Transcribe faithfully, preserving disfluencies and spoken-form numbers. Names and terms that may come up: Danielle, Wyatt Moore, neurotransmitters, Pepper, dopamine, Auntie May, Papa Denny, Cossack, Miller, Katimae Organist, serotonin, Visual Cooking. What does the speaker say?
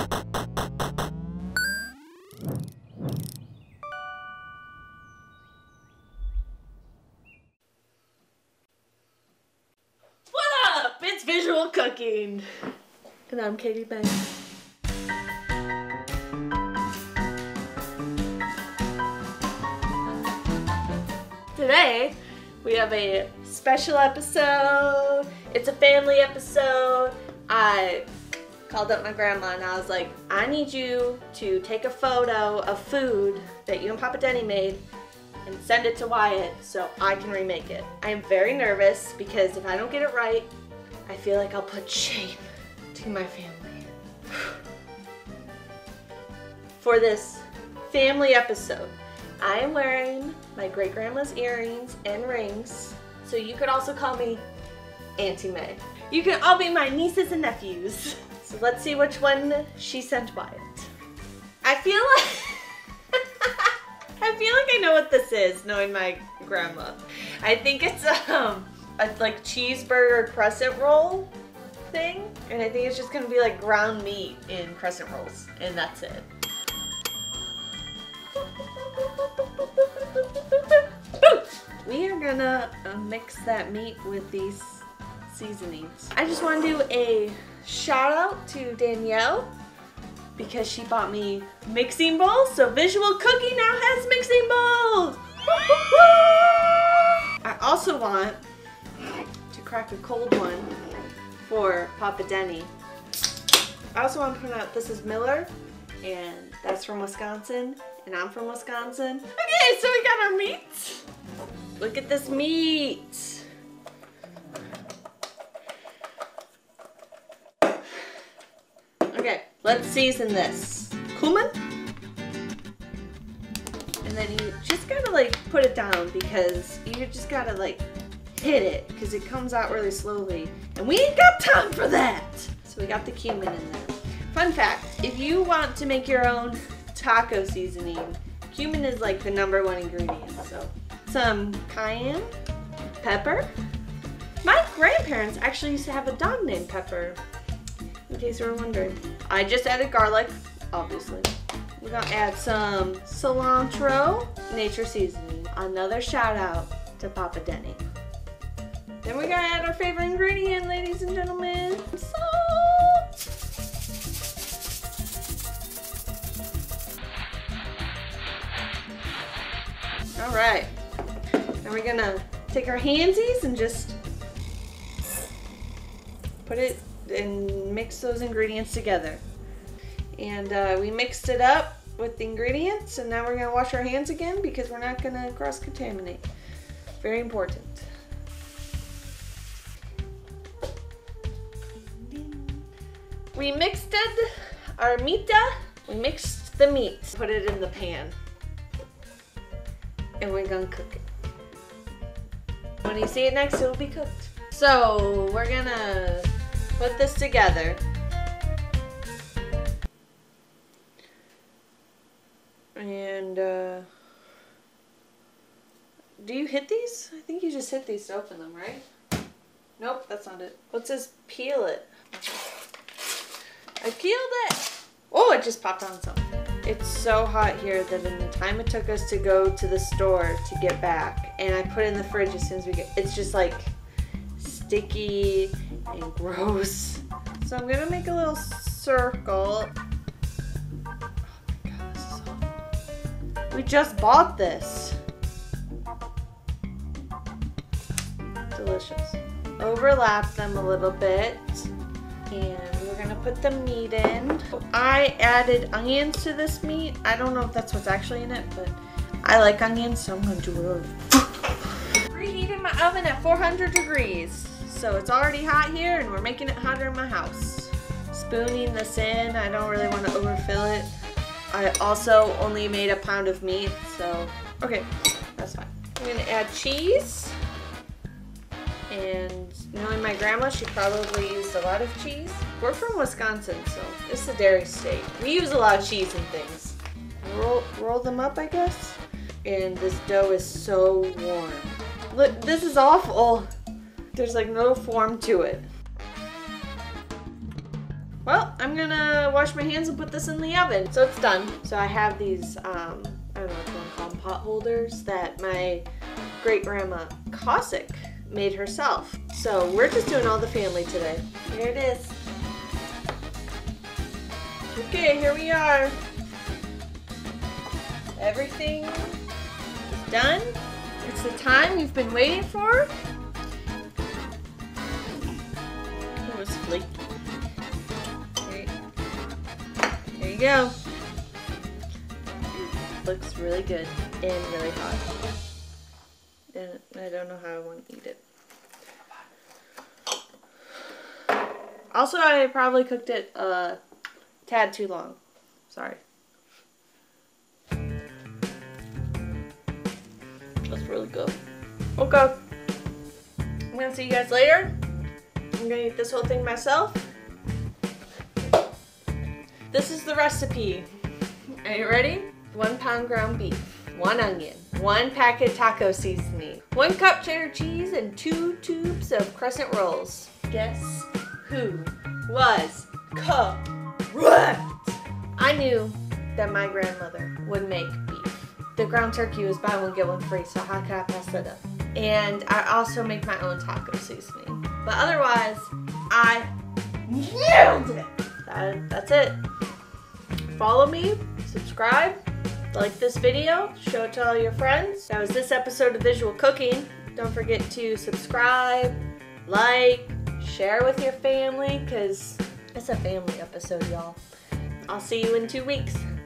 What up? It's Visual Cooking. And I'm Katimae. Today, we have a special episode. It's a family episode. I called up my grandma and I was like, I need you to take a photo of food that you and Papa Denny made and send it to Wyatt so I can remake it. I am very nervous because if I don't get it right, I feel like I'll put shame to my family. For this family episode, I am wearing my great-grandma's earrings and rings, so you could also call me Auntie May. You can all be my nieces and nephews. So let's see which one she sent Wyatt. I feel like I feel like I know what this is, knowing my grandma. I think it's um a like cheeseburger crescent roll thing, and I think it's just gonna be like ground meat in crescent rolls, and that's it. We are gonna uh, mix that meat with these seasonings. I just want to do a shout out to Danielle because she bought me mixing bowls, so Visual Cooking now has mixing bowls! I also want to crack a cold one for Papa Denny. I also want to point out this is Miller, and that's from Wisconsin, and I'm from Wisconsin. Okay, so we got our meat. Look at this meat! Okay, let's season this. Cumin? And then you just gotta like put it down because you just gotta like hit it because it comes out really slowly. And we ain't got time for that! So we got the cumin in there. Fun fact, if you want to make your own taco seasoning, cumin is like the number one ingredient. So some cayenne, pepper. My grandparents actually used to have a dog named Pepper. In case you were wondering. I just added garlic, obviously. We're gonna add some cilantro, nature seasoning. Another shout out to Papa Denny. Then we're gonna add our favorite ingredient, ladies and gentlemen, salt. All right, now we're gonna take our handsies and just put it and mix those ingredients together. And uh, we mixed it up with the ingredients, and now we're gonna wash our hands again because we're not gonna cross-contaminate. Very important. We mixed it, our mita. We mixed the meat. Put it in the pan. And we're gonna cook it. When you see it next, it'll be cooked. So we're gonna put this together. And uh, do you hit these? I think you just hit these to open them, right? Nope, that's not it. Let's just peel it. I peeled it. Oh, it just popped on something. It's so hot here that in the time it took us to go to the store to get back, and I put it in the fridge as soon as we get, it's just like sticky and gross. So I'm gonna make a little circle. Oh my god, this is awful. We just bought this. Delicious. Overlap them a little bit, and we're gonna put the meat in. I added onions to this meat. I don't know if that's what's actually in it, but I like onions, so I'm gonna do a little. Preheating my oven at four hundred degrees. So it's already hot here, and we're making it hotter in my house. Spooning this in, I don't really want to overfill it. I also only made a pound of meat, so okay, that's fine. I'm gonna add cheese, and knowing my grandma, she probably used a lot of cheese. We're from Wisconsin, so it's a dairy state. We use a lot of cheese and things. Roll, roll them up, I guess. And this dough is so warm. Look, this is awful. There's like no form to it. well, I'm gonna wash my hands and put this in the oven. So it's done. So I have these, um, I don't know what you want to call them, pot holders that my great-grandma Cossack made herself. So we're just doing all the family today. Here it is. Okay, here we are. Everything is done. It's the time you've been waiting for. It was flaky. There you go. Looks really good and really hot. And I don't know how I want to eat it. Also, I probably cooked it a tad too long. Sorry. That's really good. Okay. I'm gonna see you guys later. I'm gonna eat this whole thing myself. This is the recipe. Are you ready? One pound ground beef, one onion, one packet taco seasoning, one cup cheddar cheese, and two tubes of crescent rolls. Guess who was correct? I knew that my grandmother would make beef. The ground turkey was buy one, get one free, so how could I pass that up? And I also make my own taco seasoning. But otherwise, I nailed it! That, that's it. Follow me, subscribe, like this video, show it to all your friends. That was this episode of Visual Cooking. Don't forget to subscribe, like, share with your family, because it's a family episode, y'all. I'll see you in two weeks.